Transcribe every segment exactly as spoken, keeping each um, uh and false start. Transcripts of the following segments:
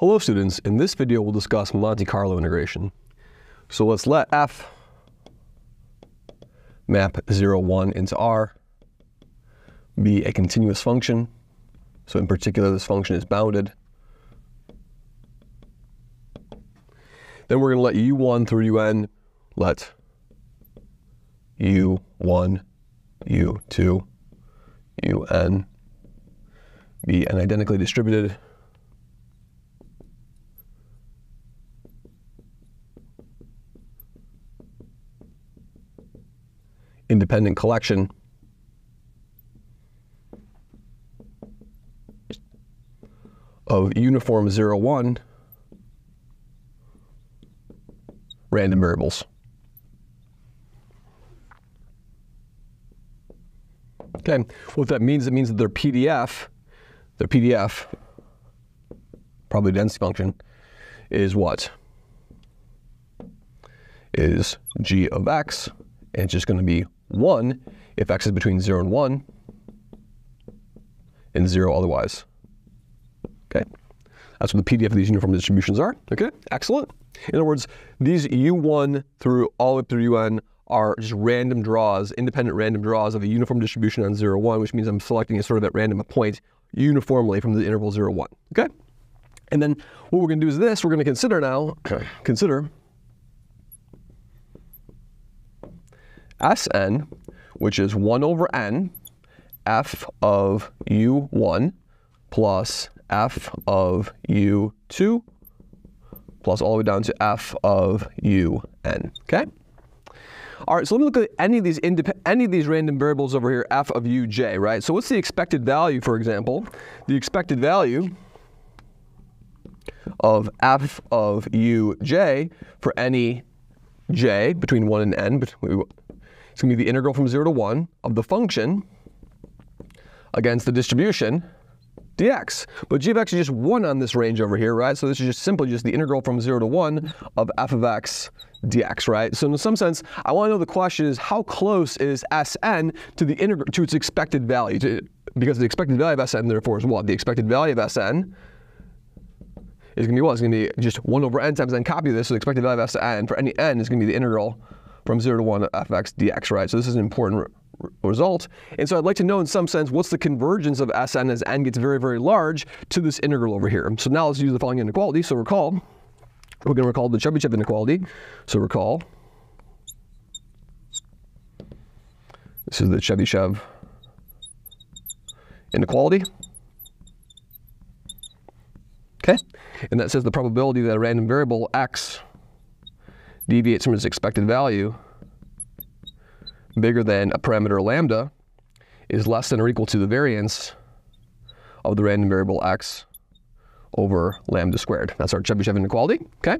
Hello students, in this video we'll discuss Monte Carlo integration. So let's let f map zero, one into R be a continuous function. So in particular this function is bounded. Then we're going to let u one through un, let u one, u two, un be an identically distributed independent collection of uniform zero, one random variables. Okay, what that means, it means that their P D F, their P D F, probably density function, is what? Is g of x, and it's just going to be one if x is between zero and one, and zero otherwise. Okay, that's what the P D F of these uniform distributions are. Okay, excellent. In other words, these u one through all the way through un are just random draws, independent random draws of a uniform distribution on zero, one, which means I'm selecting a sort of at random point uniformly from the interval zero, one. Okay, and then what we're going to do is this: we're going to consider now, consider. Sn, which is one over n, f of u one plus f of u two plus all the way down to f of un. Okay. All right. So let me look at any of these any of these random variables over here, f of uj. Right. So what's the expected value, for example? The expected value of f of uj for any j between one and n. Between, it's going to be the integral from zero to one of the function against the distribution dx. But g of x is just one on this range over here, right? So this is just simply just the integral from zero to one of f of x dx, right? So in some sense, I want to know the question is how close is Sn to the integral to its expected value? To, because the expected value of Sn therefore is what? The expected value of Sn is going to be what? It's going to be just one over n times n. Copy this. So the expected value of Sn for any n is going to be the integral from zero to one of f of x dx, right? So this is an important re result. And so I'd like to know in some sense what's the convergence of Sn as n gets very, very large to this integral over here. So now let's use the following inequality. So recall, we're going to recall the Chebyshev inequality. So recall, this is the Chebyshev inequality. Okay, and that says the probability that a random variable x deviates from its expected value bigger than a parameter lambda is less than or equal to the variance of the random variable x over lambda squared. That's our Chebyshev inequality, okay?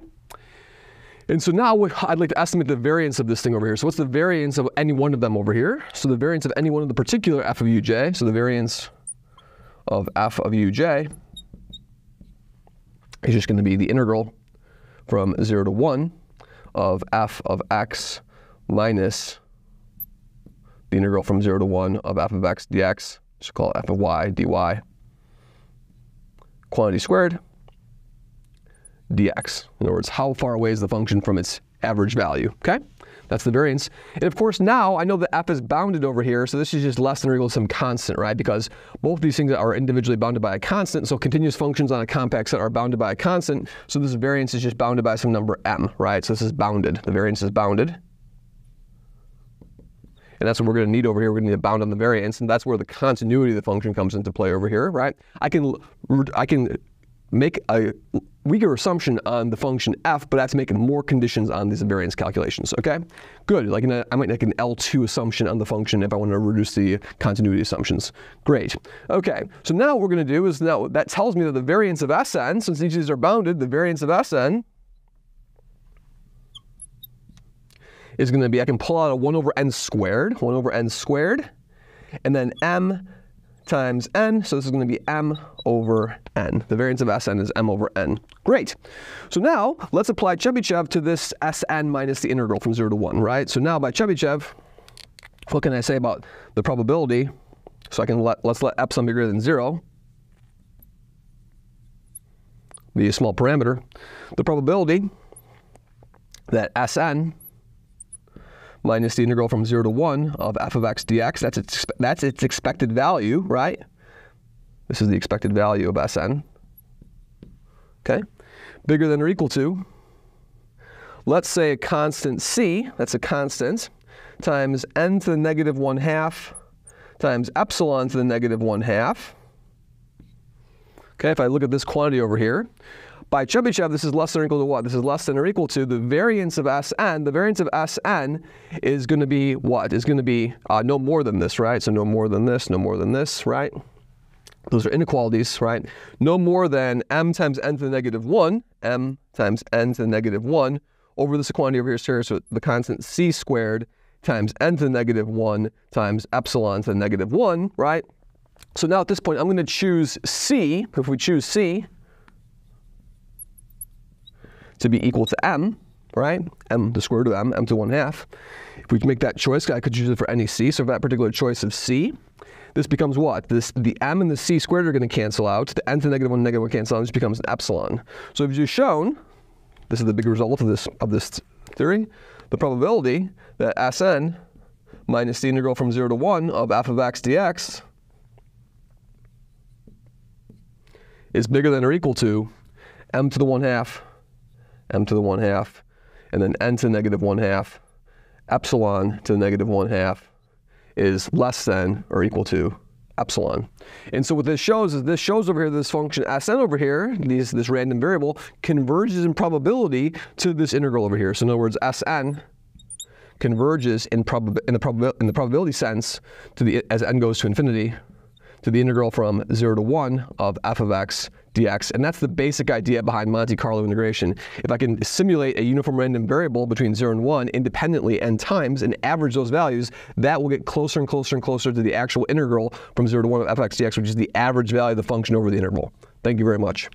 And so now I'd like to estimate the variance of this thing over here. So what's the variance of any one of them over here? So the variance of any one of the particular f of uj, so the variance of f of uj is just going to be the integral from zero to one of f of x minus the integral from zero to one of f of x dx, just call it f of y dy, quantity squared dx. In other words, how far away is the function from its average value, okay? That's the variance. And of course, now I know that f is bounded over here, so this is just less than or equal to some constant, right? Because both these things are individually bounded by a constant, so continuous functions on a compact set are bounded by a constant, so this variance is just bounded by some number m, right? So this is bounded. The variance is bounded. And that's what we're going to need over here. We're going to need to bound on the variance, and that's where the continuity of the function comes into play over here, right? I can, I can make a weaker assumption on the function f, but I have to make more conditions on these variance calculations, okay? Good, like in a, I might make an L two assumption on the function if I want to reduce the continuity assumptions. Great, okay, so now what we're gonna do is, now that tells me that the variance of Sn, since each of these are bounded, the variance of Sn is gonna be, I can pull out a one over n squared, one over n squared, and then m times n, so this is going to be m over n. The variance of Sn is m over n. Great. So now, let's apply Chebyshev to this Sn minus the integral from zero to one, right? So now by Chebyshev, what can I say about the probability? So I can let, let's let epsilon bigger than zero the small parameter, the probability that Sn minus the integral from zero to one of f of x dx, that's its, that's its expected value, right? This is the expected value of Sn, okay? Bigger than or equal to, let's say a constant c, that's a constant, times n to the negative one half times epsilon to the negative one half. Okay, if I look at this quantity over here, by Chebyshev, this is less than or equal to what? This is less than or equal to the variance of Sn. The variance of Sn is going to be what? Is going to be uh, no more than this, right? So no more than this, no more than this, right? Those are inequalities, right? No more than m times n to the negative one, m times n to the negative one, over this quantity over here, so the constant c squared times n to the negative one times epsilon to the negative one, right? So now at this point, I'm going to choose c, if we choose c, to be equal to m, right? M, the square root of m, m to one half. If we make that choice, I could choose it for any c, so for that particular choice of c, this becomes what? This, the m and the c squared are going to cancel out, the n to the negative one, negative one cancel out, and this becomes an epsilon. So if you've shown, this is the big result of this, of this theory, the probability that Sn minus the integral from zero to one of f of x dx is bigger than or equal to m to the one half, m to the one half, and then n to the negative one half, epsilon to the negative one half, is less than or equal to epsilon. And so what this shows is this shows over here this function Sn over here, these, this random variable, converges in probability to this integral over here. So in other words, Sn converges in, prob in, the, prob in the probability sense to the, as n goes to infinity, to the integral from zero to one of f of x dx. And that's the basic idea behind Monte Carlo integration. If I can simulate a uniform random variable between zero and one independently n times and average those values, that will get closer and closer and closer to the actual integral from zero to one of f of x dx, which is the average value of the function over the interval. Thank you very much.